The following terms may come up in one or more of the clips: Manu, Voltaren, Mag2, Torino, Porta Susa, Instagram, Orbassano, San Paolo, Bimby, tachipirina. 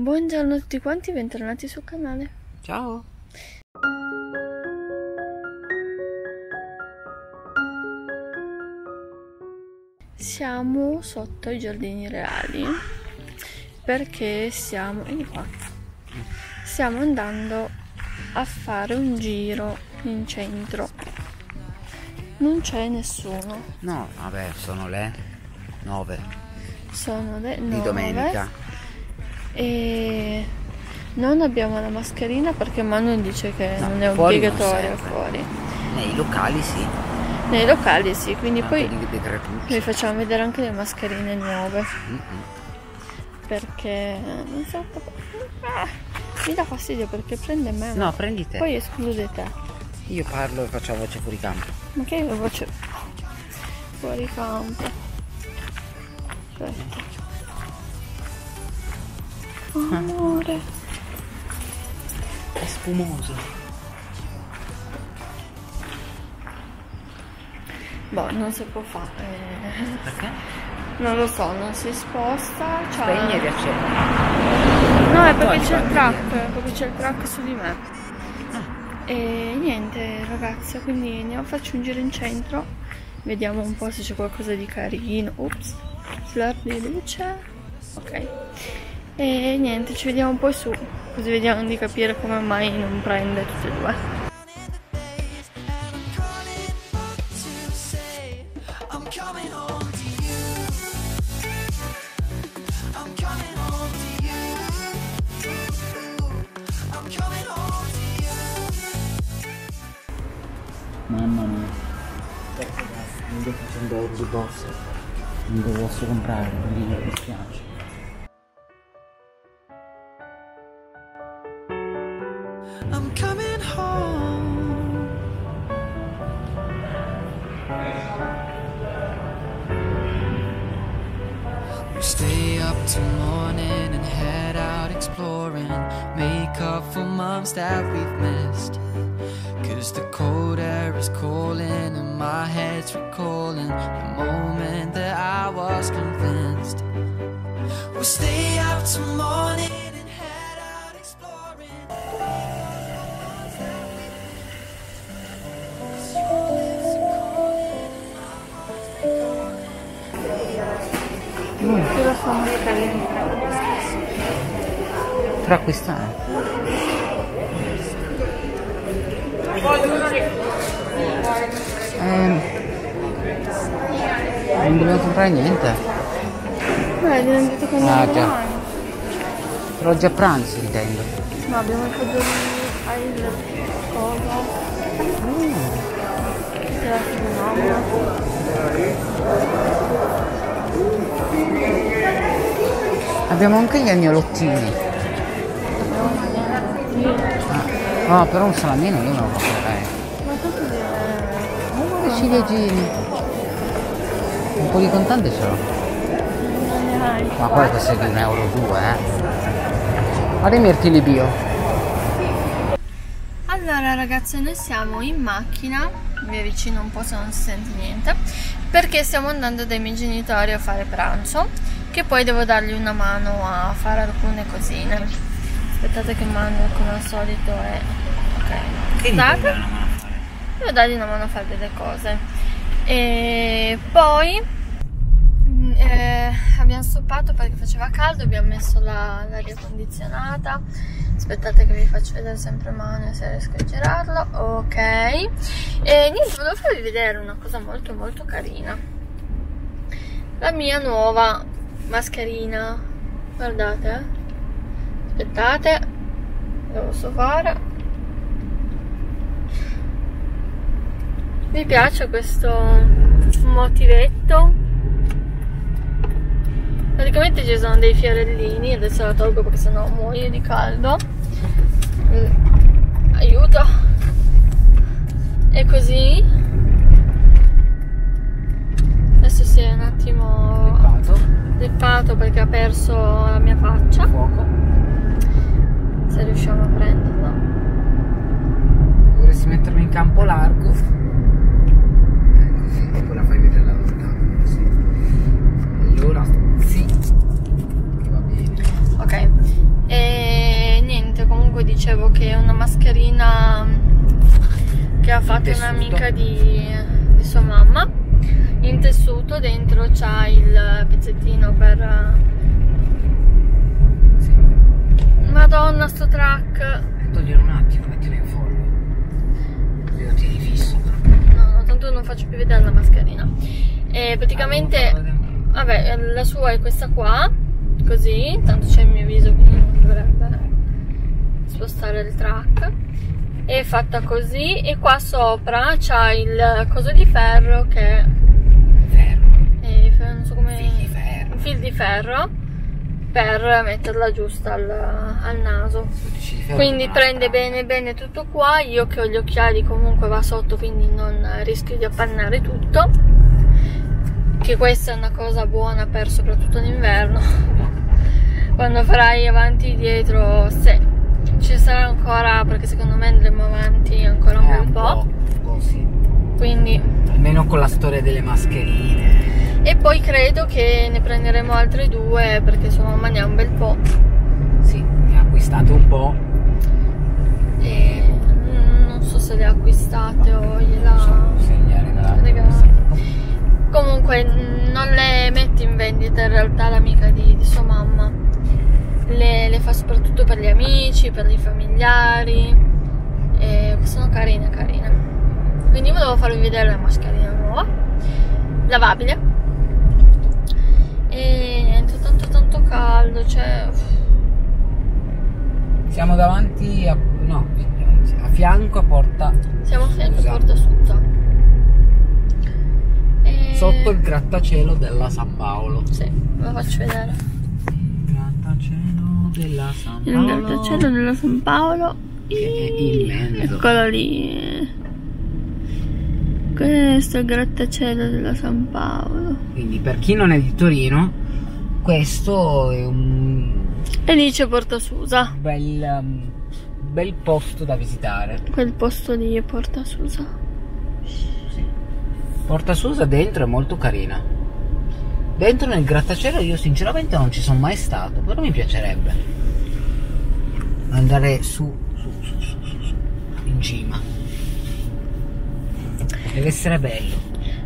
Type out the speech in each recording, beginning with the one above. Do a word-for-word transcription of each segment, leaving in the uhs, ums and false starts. Buongiorno a tutti quanti, bentornati sul canale. Ciao! Siamo sotto i giardini reali perché siamo, vieni qua, stiamo andando a fare un giro in centro. Non c'è nessuno. No, vabbè, sono le nove. Sono le nove di domenica. E non abbiamo la mascherina perché Manu dice che no, non è obbligatoria fuori. Nei locali sì. Nei locali sì, quindi poi vi facciamo vedere anche le mascherine nuove. Mm-hmm. Perché non so, ah, mi dà fastidio perché prende me. No, prendi te. Poi esclude te. Io parlo e faccio la voce fuori campo. Ma che io voce fuori campo? Aspetta. Amore. È spumoso. Boh, non si può fare. Perché? Non lo so, non si sposta. Spegne e riaccendi. No, è perché c'è il track, perché c'è il track su di me. Ah. E niente ragazzi, quindi andiamo, faccio un giro in centro. Vediamo un po' se c'è qualcosa di carino. Ops, flare di luce. Ok. E niente, ci vediamo poi su, così vediamo di capire come mai non prende tutte e due. Mamma mia, mi sto facendo oggi boss, non devo posso comprare, quindi mi dispiace. I'm coming home. We stay up till morning and head out exploring, make up for moms that we've missed. Cause the cold air is calling and my head's recalling the moment that I was convinced. We'll stay out till morning and head out exploring. Tra quest'anno. Eh, non dovevo comprare niente. Beh, abbiamo detto che non ah, già. Mai. Però già pranzo intendo. No, abbiamo il fagiolino al cosa. Mm. Abbiamo anche gli agnolottini. No, ah, però un salamino io non lo comprerei. Ciliegini, un po' di contante ce l'ho, ma poi questo è di un euro due, eh. Guarda i mirtilli bio. Allora ragazzi, noi siamo in macchina, mi avvicino un po' se non si sente niente, perché stiamo andando dai miei genitori a fare pranzo, che poi devo dargli una mano a fare alcune cosine. Aspettate che mano come al solito è... ok, che dite? Devo dargli una mano a fare delle cose. E poi eh, abbiamo stoppato perché faceva caldo, abbiamo messo l'aria condizionata. Aspettate che vi faccio vedere sempre mano se riesco a girarlo. Ok. E niente, volevo farvi vedere una cosa molto molto carina. La mia nuova mascherina. Guardate. Aspettate. La posso fare. Mi piace questo motivetto. Praticamente ci sono dei fiorellini. Adesso la tolgo perché sennò muoio di caldo. Aiuto. E così. Adesso si è un attimo leppato, leppato perché ha perso la mia faccia. Fuoco. Se riusciamo a prenderlo. Dovresti mettermi in campo largo. Poi la fai vedere la lontana, sì. Allora, sì. Che va bene. Ok. E mascherina che ha fatto un'amica di, di sua mamma, in tessuto, dentro c'ha il pezzettino per... Sì. Madonna, sto track! Toglielo un attimo, mettilo in foglio. Lo tieni fisso. No, no, tanto non faccio più vedere la mascherina. E praticamente... Ah, vabbè, la sua è questa qua, così, tanto c'è il mio viso, quindi non dovrebbe spostare il track. È fatta così e qua sopra c'ha il coso di ferro che... Ferro? È, non so come... Fil di ferro. Un fil di ferro per metterla giusta al, al naso. Quindi prende bene bene tutto qua, io che ho gli occhiali comunque va sotto, quindi non rischio di appannare tutto. Che questa è una cosa buona per soprattutto l'inverno, quando farai avanti e dietro, se ci sarà ancora, perché secondo me andremo avanti ancora un, eh, un po', po', po' sì. Quindi almeno con la storia delle mascherine, e poi credo che ne prenderemo altre due perché sua mamma ne ha un bel po'. Sì, ne ha acquistate un po' e non so se le ha acquistate o gliela regalate. Comunque non le mette in vendita in realtà l'amica di, di sua mamma, le, le fa soprattutto per gli amici, per i familiari, e sono carine carine. Quindi volevo farvi vedere la mascherina nuova, lavabile, e niente, tanto tanto caldo, cioè... Siamo davanti a... no, a fianco a Porta... Siamo a fianco a Porta Susa, sotto il grattacielo della San Paolo. Sì, lo faccio vedere. Il grattacielo della San Paolo. Il grattacielo della San Paolo. Che è immenso. Eccolo lì. Questo è il grattacielo della San Paolo. Quindi per chi non è di Torino, questo è un... E lì c'è Porta Susa. Bel, bel posto da visitare. Quel posto lì è Porta Susa. Porta Susa dentro è molto carina. Dentro nel grattacielo io sinceramente non ci sono mai stato, però mi piacerebbe andare su, su, su, su, su in cima. Deve essere bello.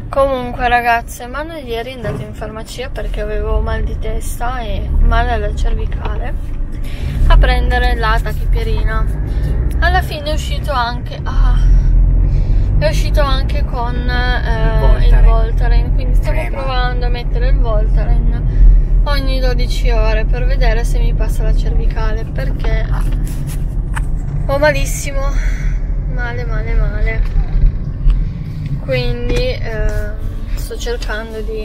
Comunque ragazze, Manu ieri è andato in farmacia perché avevo mal di testa e male alla cervicale, a prendere la tachipirina. Alla fine è uscito anche... Ah, è uscito anche con eh, il, Voltaren. il Voltaren, quindi stiamo Crema. provando a mettere il Voltaren ogni dodici ore per vedere se mi passa la cervicale, perché ho malissimo, male male male, quindi eh, sto cercando di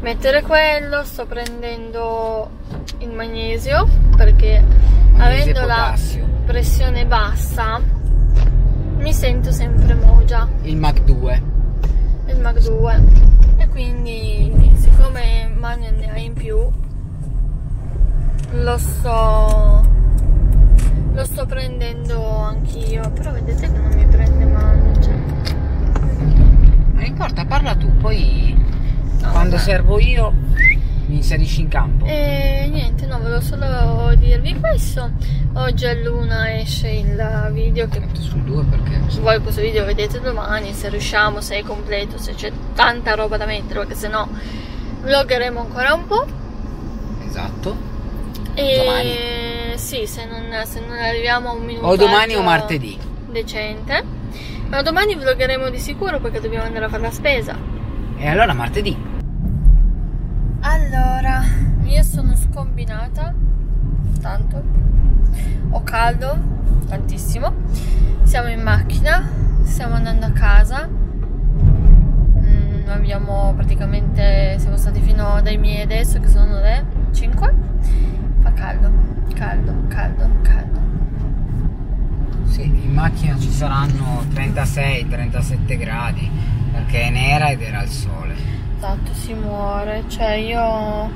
mettere quello, sto prendendo il magnesio perché magnesio avendo la pressione bassa mi sento sempre mogia. Il Mag due. Il Mag due. E quindi siccome Manu ne ha in più, lo sto lo sto prendendo anch'io, però vedete che non mi prende Manu, cioè. Non importa, parla tu, poi no, quando vabbè. servo io mi inserisci in campo. E niente, no, volevo solo dirvi questo. Oggi a luna esce il video che metto sul due, perché voi questo video vedete domani, se riusciamo, se è completo, se c'è tanta roba da mettere, perché sennò vloggeremo ancora un po'. Esatto. E domani. Sì, se non, se non arriviamo a un minuto o domani o martedì decente. Ma domani vloggeremo di sicuro perché dobbiamo andare a fare la spesa. E allora martedì. Allora, io sono scombinata, tanto, ho caldo, tantissimo, siamo in macchina, stiamo andando a casa, mm, abbiamo praticamente, siamo stati fino dai miei adesso che sono le cinque, fa caldo, caldo, caldo, caldo. Sì, in macchina ci saranno trentasei trentasette gradi, perché è nera ed era il sole. Si muore, cioè io ho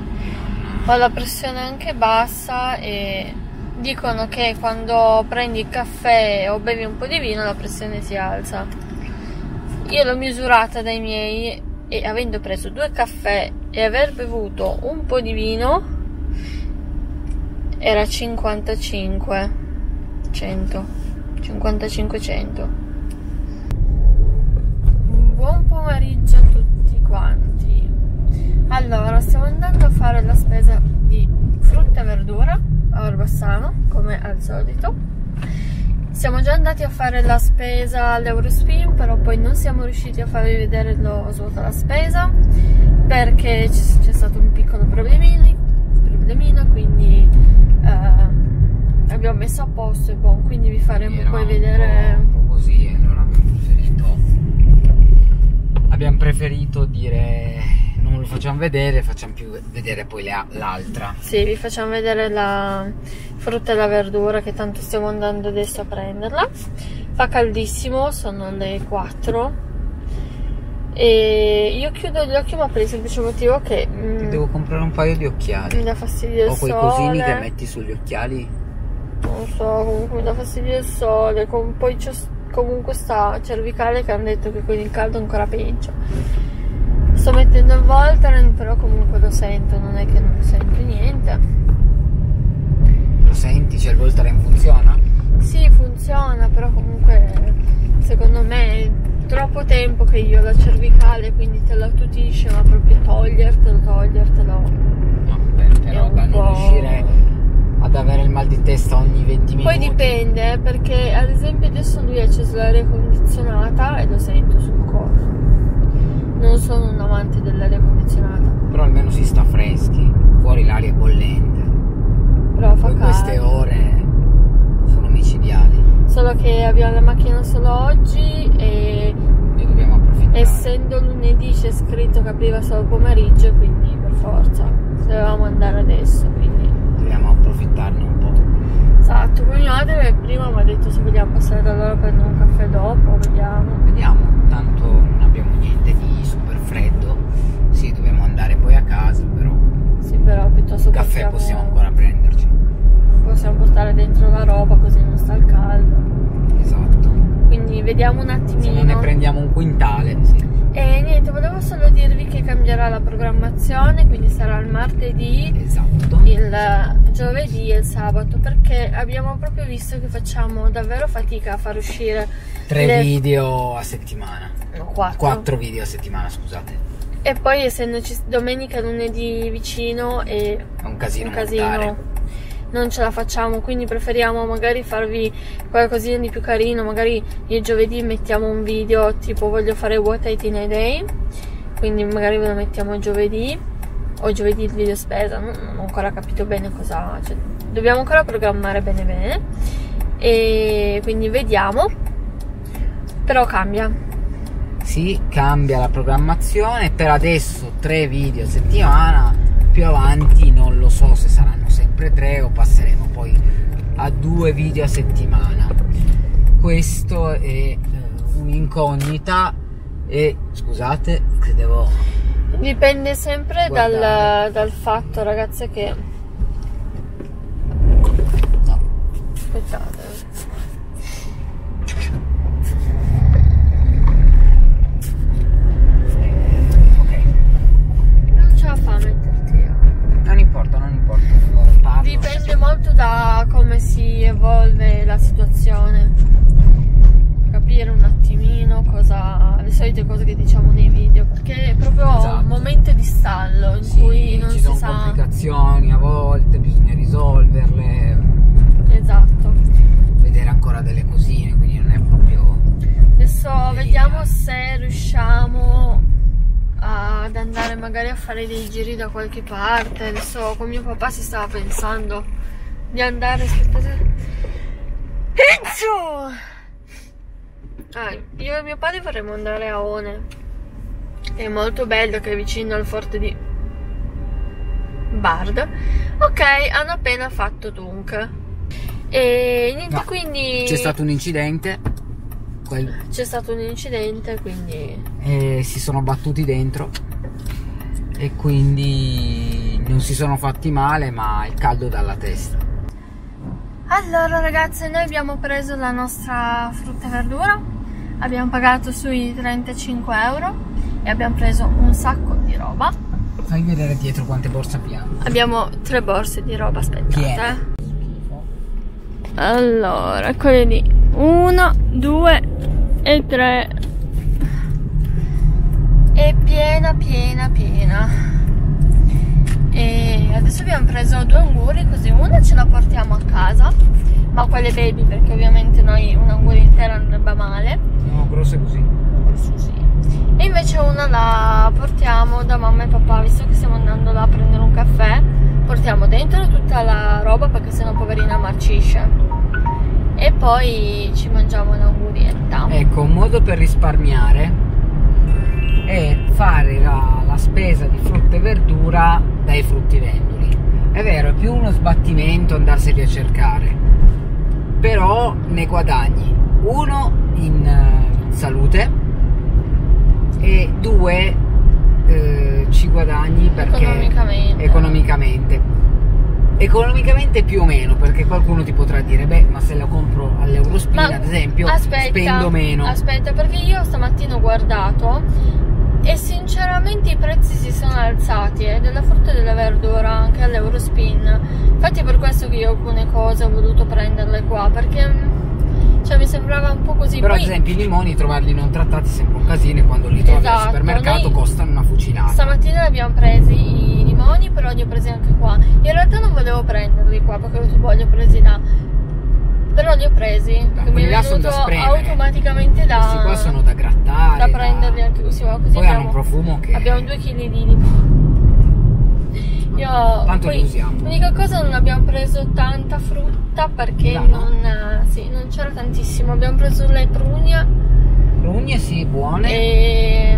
la pressione anche bassa e dicono che quando prendi il caffè o bevi un po' di vino la pressione si alza. Io l'ho misurata dai miei e avendo preso due caffè e aver bevuto un po' di vino era cinquantacinque cento. cinquantacinquecento. Buon pomeriggio a tutti quanti. Allora, stiamo andando a fare la spesa di frutta e verdura a Orbassano, come al solito. Siamo già andati a fare la spesa all'Eurospin, però poi non siamo riusciti a farvi vedere lo svuota la spesa perché c'è stato un piccolo problemino, quindi eh, abbiamo messo a posto e buon, quindi vi faremo poi vedere un po', un po' così, e allora abbiamo preferito abbiamo preferito dire non lo facciamo vedere, facciamo più vedere poi l'altra. Sì, vi facciamo vedere la frutta e la verdura, che tanto stiamo andando adesso a prenderla. Fa caldissimo, sono le quattro e io chiudo gli occhi, ma per il semplice motivo che mm, devo comprare un paio di occhiali. Mi dà fastidio il sole. Ho quei cosini che metti sugli occhiali, non so, comunque mi dà fastidio il sole. Con, poi c'è comunque sta cervicale che hanno detto che con il caldo è ancora peggio. Sto mettendo il Voltaren, però comunque lo sento, non è che non lo sento niente. Lo senti? Cioè il Voltaren funziona? Sì, funziona, però comunque secondo me è troppo tempo che io ho la cervicale, quindi te lo attutisce, ma proprio togliertelo, togliertelo. No, beh, però da non riuscire ad avere il mal di testa ogni venti minuti. Poi dipende, perché ad esempio adesso lui ha acceso l'aria condizionata e lo sento sul corpo. Non sono un amante dell'aria condizionata. Però almeno si sta freschi. Fuori l'aria è bollente. Però fa caldo. Queste ore sono micidiali. Solo che abbiamo la macchina solo oggi e ne dobbiamo approfittare. Essendo lunedì c'è scritto che apriva solo pomeriggio, quindi per forza dovevamo andare adesso, quindi dobbiamo approfittarne un po'. Esatto. Mia madre prima mi ha detto se vogliamo passare da loro per un caffè dopo. Vediamo. Vediamo. Tanto non abbiamo niente di super freddo. Sì, dobbiamo andare poi a casa, però sì, però piuttosto caffè possiamo, possiamo ancora prenderci, possiamo portare dentro la roba così non sta il caldo. Esatto, quindi vediamo un attimino se non ne prendiamo un quintale. Sì. E niente, volevo solo dirvi che cambierà la programmazione, quindi sarà il martedì, esatto, il giovedì e il sabato, perché abbiamo proprio visto che facciamo davvero fatica a far uscire tre le... video a settimana, no, quattro. quattro video a settimana, scusate, e poi essendoci domenica, lunedì vicino è un casino, un casino. Non ce la facciamo, quindi preferiamo magari farvi qualcosina di più carino. Magari il giovedì mettiamo un video tipo voglio fare what I eat in a day, quindi magari ve lo mettiamo giovedì o giovedì il video spesa, non, non ho ancora capito bene cosa, cioè, dobbiamo ancora programmare bene bene e quindi vediamo, però cambia. Sì, cambia la programmazione, per adesso tre video a settimana, più avanti non lo so se saranno tre o passeremo poi a due video a settimana. Questo è un'incognita e scusate che devo, dipende sempre dal, dal fatto, ragazze, che no. Aspettate, okay. Non ce la fa a metterti io. Non importa, non importa. Dipende molto da come si evolve la situazione, capire un attimino cosa, le solite cose che diciamo nei video, perché è proprio, esatto, un momento di stallo in sì, cui non si sa, ci sono complicazioni a volte, bisogna risolverle, esatto, vedere ancora delle cosine, quindi non è proprio adesso linea. Vediamo se riusciamo ad andare magari a fare dei giri da qualche parte. Adesso con mio papà si stava pensando di andare, aspettate, ah, io e mio padre vorremmo andare a One, è molto bello, che è vicino al forte di Bard. Ok, hanno appena fatto Dunk e niente, no, quindi c'è stato un incidente. C'è stato un incidente, quindi eh, si sono battuti dentro e quindi non si sono fatti male, ma il caldo dalla testa. Allora ragazze, noi abbiamo preso la nostra frutta e verdura, abbiamo pagato sui trentacinque euro e abbiamo preso un sacco di roba. Fai vedere dietro quante borse abbiamo. Abbiamo tre borse di roba, aspettate. Allora, quelle lì uno, due e tre. È piena, piena, piena. E adesso abbiamo preso due anguri, così una ce la portiamo a casa, ma quelle baby, perché ovviamente noi un anguria intera non va male. No, grosse così. Grosse così. E invece una la portiamo da mamma e papà, visto che stiamo andando là a prendere un caffè. Portiamo dentro tutta la roba, perché sennò poverina marcisce. E poi ci mangiamo l'augurietta. Ecco, un modo per risparmiare è fare la, la spesa di frutta e verdura dai fruttivendoli. È vero, è più uno sbattimento andarseli a cercare, però ne guadagni uno in salute e due eh, ci guadagni perché economicamente. economicamente economicamente più o meno, perché qualcuno ti potrà dire beh, ma se la compro all'Eurospin ad esempio, aspetta, spendo meno. Aspetta, perché io stamattina ho guardato e sinceramente i prezzi si sono alzati eh, della frutta e della verdura anche all'Eurospin. Infatti è per questo che io alcune cose ho voluto prenderle qua, perché cioè mi sembrava un po' così. Però poi, ad esempio i limoni, trovarli non trattati sembra un casino, e quando li trovi esatto, al supermercato noi, costano una fucilata. Stamattina li abbiamo presi i limoni, però li ho presi anche qua. In realtà non volevo prenderli qua, perché li ho presi là, però li ho presi, da, mi è venuto da automaticamente da... Questi qua sono da grattare, da prenderli anche così, ma così poi abbiamo, hanno un profumo che... Abbiamo due chili di limoni. Io, l'unica cosa, non abbiamo preso tanta frutta perché no, no. non sì, non c'era tantissimo. Abbiamo preso le prugne, prugne sì, buone, e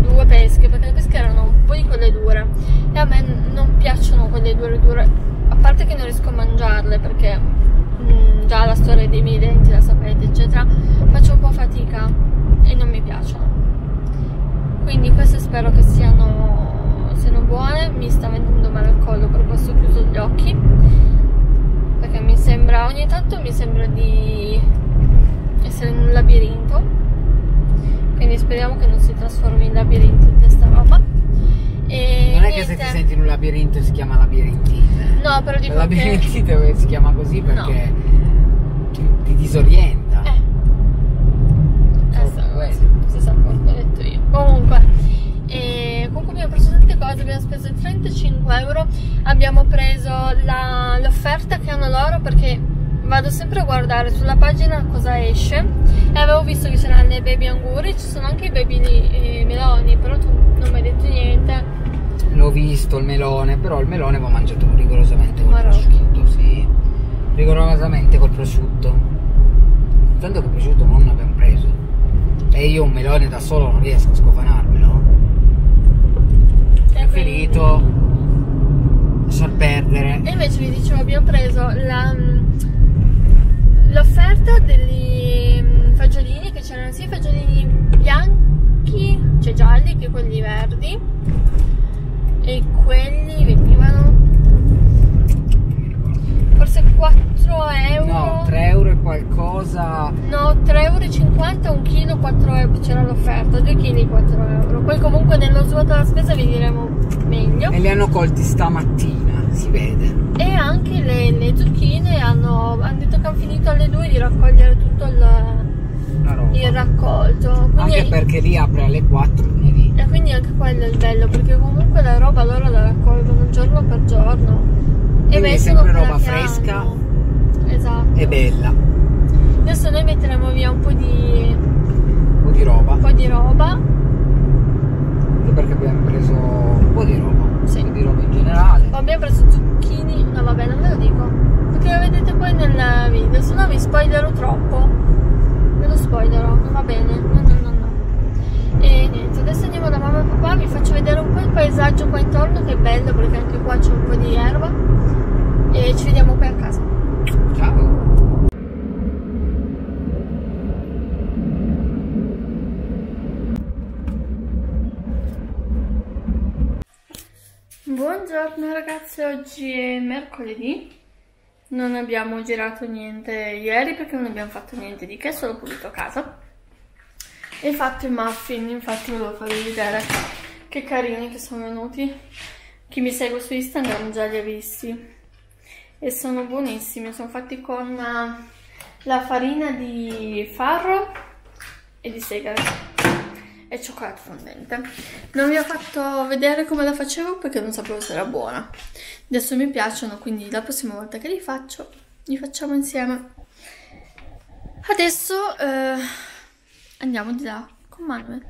due pesche, perché le pesche erano un po' di quelle dure e a me non piacciono quelle dure dure, a parte che non riesco a mangiarle perché mh, già la storia dei miei denti la sapete eccetera, faccio un po' fatica e non mi piacciono, quindi queste spero che siano siano buone. Mi sta venendo male al collo, per questo ho chiuso gli occhi, perché mi sembra, ogni tanto mi sembra di essere in un labirinto, quindi speriamo che non si trasformi in labirinto in questa roba. E non niente. È che se ti senti in un labirinto si chiama labirintite, no, però dico la labirintite che... si chiama così perché no. ti, ti disorienta eh stessa cosa ho detto io. Comunque E comunque abbiamo preso tante cose, abbiamo speso trentacinque euro, abbiamo preso l'offerta che hanno loro, perché vado sempre a guardare sulla pagina cosa esce e avevo visto che c'erano le baby anguri, ci sono anche i baby eh, meloni, però tu non mi hai detto niente. L'ho visto il melone, però il melone va mangiato rigorosamente col prosciutto, sì, rigorosamente col prosciutto, tanto che il prosciutto non l'abbiamo preso e io un melone da solo non riesco a scofanarmelo. Preferito lasciar perdere. E invece vi dicevo, abbiamo preso l'offerta degli fagiolini, che c'erano sia fagiolini bianchi, cioè gialli, che quelli verdi, e quelli venivano forse quattro euro, no, tre euro e qualcosa, no, tre euro e cinquanta, un chilo quattro euro, c'era l'offerta, due chili quattro euro, poi comunque nello svuoto alla spesa vi diremo meglio. E li hanno colti stamattina, si vede. E anche le, le zucchine hanno, hanno detto che hanno finito alle due di raccogliere tutto il, il raccolto. Quindi anche è, perché lì apre alle quattro lunedì. E quindi anche quello è il bello, perché comunque la roba loro la raccolgono giorno per giorno. Quindi e è sempre roba fresca, esatto, e bella. Adesso noi metteremo via un po' di, un po' di roba. Un po' di roba. Perché abbiamo preso un po' di roba. Sì. Un po' di roba in generale. Abbiamo preso zucchini. No vabbè, non ve lo dico, perché lo vedete poi nel video, se no vi spoilerò troppo. Ve lo spoilerò, non va bene. No, no, no, no. E niente, adesso andiamo da mamma e papà, vi faccio vedere un po' il paesaggio qua intorno, che è bello, perché anche qua c'è un po' di erba. E ci vediamo poi a casa. Ciao. Buongiorno ragazzi, oggi è mercoledì. Non abbiamo girato niente ieri perché non abbiamo fatto niente di che, solo pulito a casa e fatto i muffin. Infatti volevo farvi vedere che carini che sono venuti. Chi mi segue su Instagram già li ha visti. E sono buonissimi, sono fatti con la farina di farro e di segale e cioccolato fondente. Non vi ho fatto vedere come la facevo perché non sapevo se era buona. Adesso mi piacciono, quindi la prossima volta che li faccio li facciamo insieme. Adesso eh, andiamo di là con Manuel.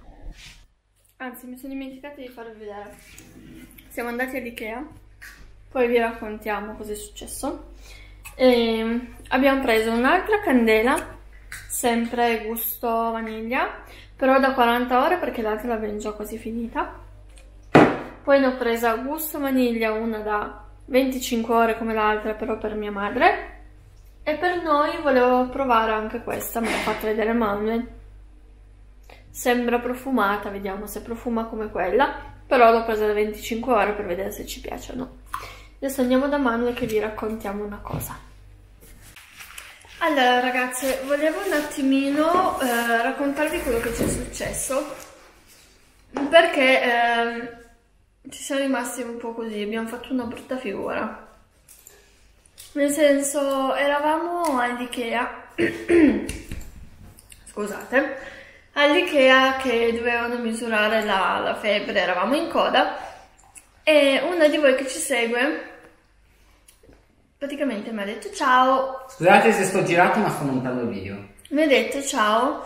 Anzi, mi sono dimenticata di farvi vedere. Siamo andati all'IKEA, poi vi raccontiamo cosa è successo. E abbiamo preso un'altra candela, sempre gusto vaniglia, però da quaranta ore perché l'altra l'avevo già quasi finita. Poi ne ho presa gusto vaniglia, una da venticinque ore come l'altra, però per mia madre. E per noi volevo provare anche questa, me l'ha fatta vedere Manuel. Sembra profumata, vediamo se profuma come quella, però l'ho presa da venticinque ore per vedere se ci piace o no. Adesso andiamo da Manuel che vi raccontiamo una cosa. Allora ragazze, volevo un attimino eh, raccontarvi quello che ci è successo, perché eh, ci siamo rimasti un po' così, abbiamo fatto una brutta figura. Nel senso, eravamo all'IKEA, scusate, all'IKEA che dovevano misurare la, la febbre, eravamo in coda e una di voi che ci segue praticamente mi ha detto ciao. Scusate se sto girato ma sto montando il video. Mi ha detto ciao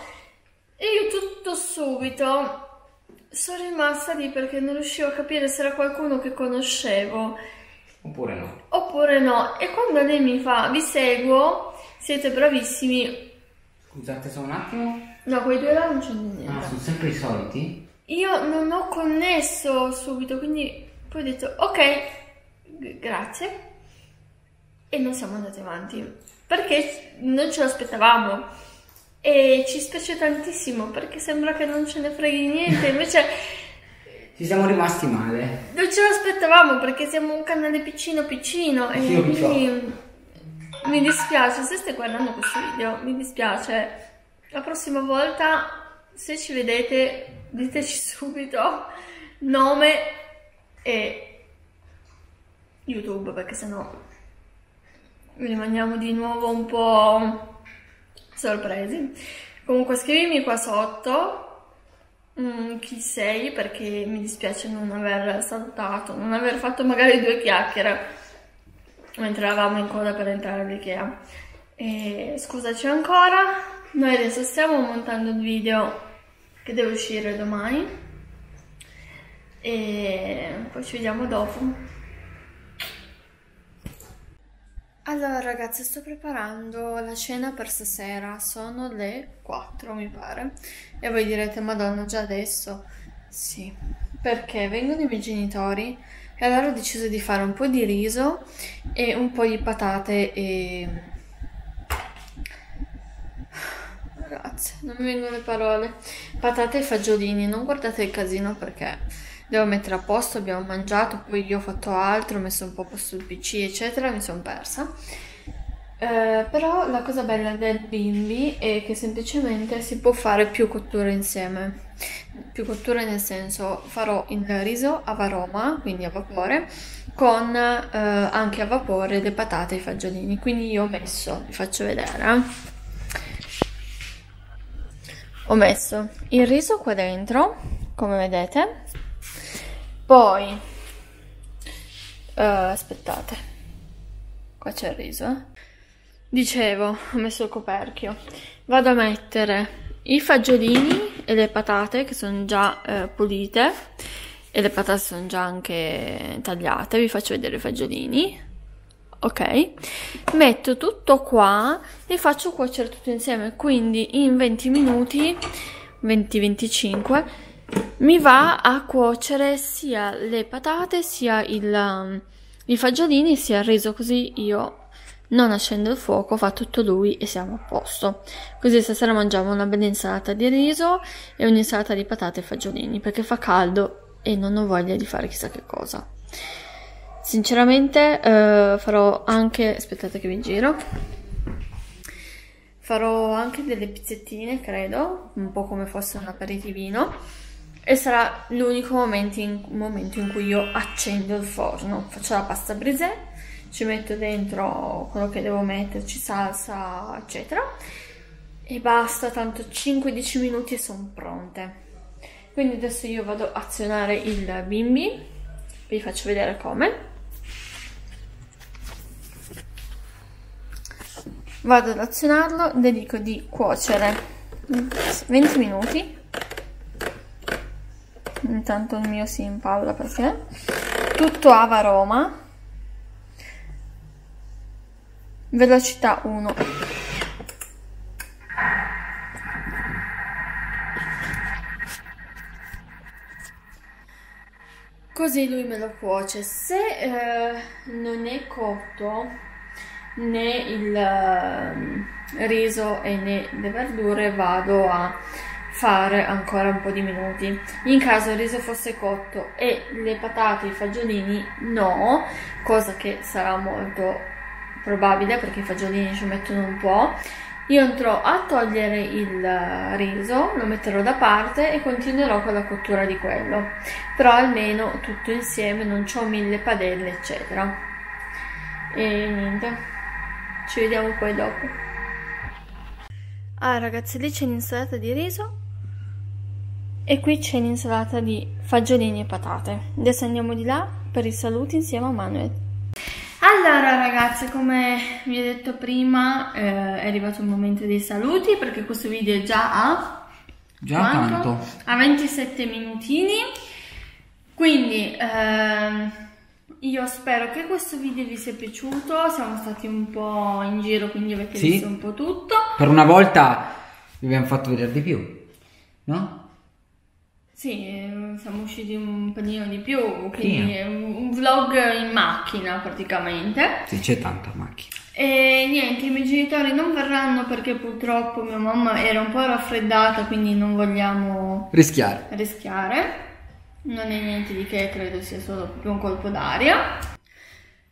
e io tutto subito sono rimasta lì perché non riuscivo a capire se era qualcuno che conoscevo oppure no. Oppure no. E quando lei mi fa vi seguo, siete bravissimi. Scusate solo un attimo. No, quei due là non c'è niente. Ah, sono sempre i soliti? Io non ho connesso subito, quindi poi ho detto ok, grazie. E non siamo andati avanti perché non ce l'aspettavamo e ci spiace tantissimo perché sembra che non ce ne freghi niente, invece ci siamo rimasti male. Non ce l'aspettavamo perché siamo un canale piccino piccino e sì, quindi so. Mi dispiace se stai guardando questo video, mi dispiace. La prossima volta se ci vedete diteci subito nome e YouTube perché sennò rimaniamo di nuovo un po' sorpresi. Comunque scrivimi qua sotto mm, chi sei, perché mi dispiace non aver salutato, non aver fatto magari due chiacchiere mentre eravamo in coda per entrare all'IKEA. Scusaci ancora. Noi adesso stiamo montando il video che deve uscire domani e poi ci vediamo dopo. Allora ragazzi, sto preparando la cena per stasera, sono le quattro mi pare, e voi direte madonna già adesso? Sì, perché vengono i miei genitori e allora ho deciso di fare un po' di riso e un po' di patate e... ragazzi, non mi vengono le parole, patate e fagiolini, non guardate il casino perché... devo mettere a posto, abbiamo mangiato, poi io ho fatto altro, ho messo un po' a posto il P C eccetera, mi sono persa. Eh, però la cosa bella del Bimby è che semplicemente si può fare più cotture insieme. Più cotture nel senso farò il riso a varoma, quindi a vapore, con eh, anche a vapore le patate e i fagiolini. Quindi io ho messo, vi faccio vedere, ho messo il riso qua dentro, come vedete. Poi, uh, aspettate, qua c'è il riso, eh? Dicevo, ho messo il coperchio, vado a mettere i fagiolini e le patate che sono già uh, pulite e le patate sono già anche tagliate, vi faccio vedere i fagiolini, ok? Metto tutto qua e faccio cuocere tutto insieme, quindi in venti minuti, venti venticinque mi va a cuocere sia le patate, sia il, um, i fagiolini, sia il riso, così io non accendo il fuoco, fa tutto lui e siamo a posto. Così stasera mangiamo una bella insalata di riso e un'insalata di patate e fagiolini, perché fa caldo e non ho voglia di fare chissà che cosa. Sinceramente eh, farò anche... aspettate che vi giro. Farò anche delle pizzettine, credo, un po' come fosse un aperitivino. E sarà l'unico momento in, momento in cui io accendo il forno. Faccio la pasta brisée, ci metto dentro quello che devo metterci, salsa eccetera, e basta, tanto cinque dieci minuti e sono pronte. Quindi adesso io vado a azionare il Bimby, vi faccio vedere come. Vado ad azionarlo, dedico di cuocere venti minuti. Intanto il mio si impalla perché tutto a Roma, velocità uno. Così lui me lo cuoce. Se eh, non è cotto né il riso e né le verdure, vado a fare ancora un po' di minuti. In caso il riso fosse cotto e le patate e i fagiolini no, cosa che sarà molto probabile perché i fagiolini ci mettono un po', io andrò a togliere il riso, lo metterò da parte e continuerò con la cottura di quello, però almeno tutto insieme, non c'ho mille padelle eccetera. E niente, ci vediamo poi dopo. Ah ragazzi, lì c'è l'insalata di riso e qui c'è l'insalata di fagiolini e patate. Adesso andiamo di là per i saluti insieme a Manuel. Allora ragazzi, come vi ho detto prima, eh, è arrivato il momento dei saluti, perché questo video è già a già tanto, a ventisette minutini, quindi eh, io spero che questo video vi sia piaciuto. Siamo stati un po' in giro, quindi avete sì, visto un po' tutto. Per una volta vi abbiamo fatto vedere di più, no? Sì, siamo usciti un pelino di più, quindi sì, un vlog in macchina praticamente. Sì, c'è tanta macchina. E niente, i miei genitori non verranno perché purtroppo mia mamma era un po' raffreddata, quindi non vogliamo rischiare. rischiare. Non è niente di che, credo sia solo proprio un colpo d'aria.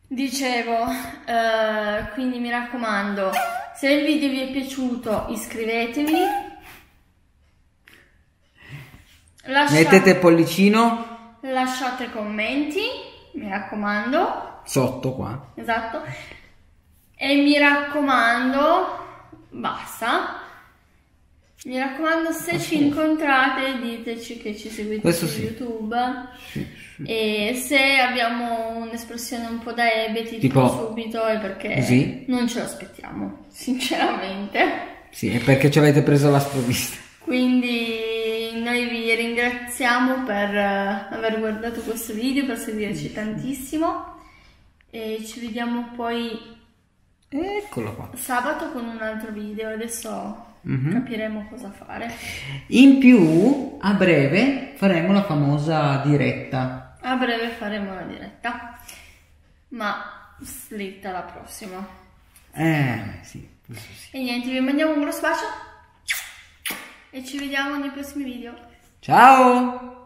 Dicevo, eh, quindi mi raccomando, se il video vi è piaciuto iscrivetevi, lasciate, mettete pollicino, lasciate commenti, mi raccomando, sotto qua, esatto, e mi raccomando, basta. Mi raccomando, se ci incontrate diteci che ci seguite questo su sì, YouTube. Sì, sì. E se abbiamo un'espressione un po' da ebeti, tipo subito, è perché sì, non ce l'aspettiamo, sinceramente. Sì, è perché ci avete preso la sprovvista. Quindi noi vi ringraziamo per aver guardato questo video, per seguirci sì, tantissimo. E ci vediamo poi, eccolo qua, sabato con un altro video. Adesso mm-hmm, capiremo cosa fare. In più a breve faremo la famosa diretta. A breve faremo la diretta, ma slitta la prossima. Eh sì, sì. E niente, vi mandiamo un grosso bacio e ci vediamo nei prossimi video. Ciao.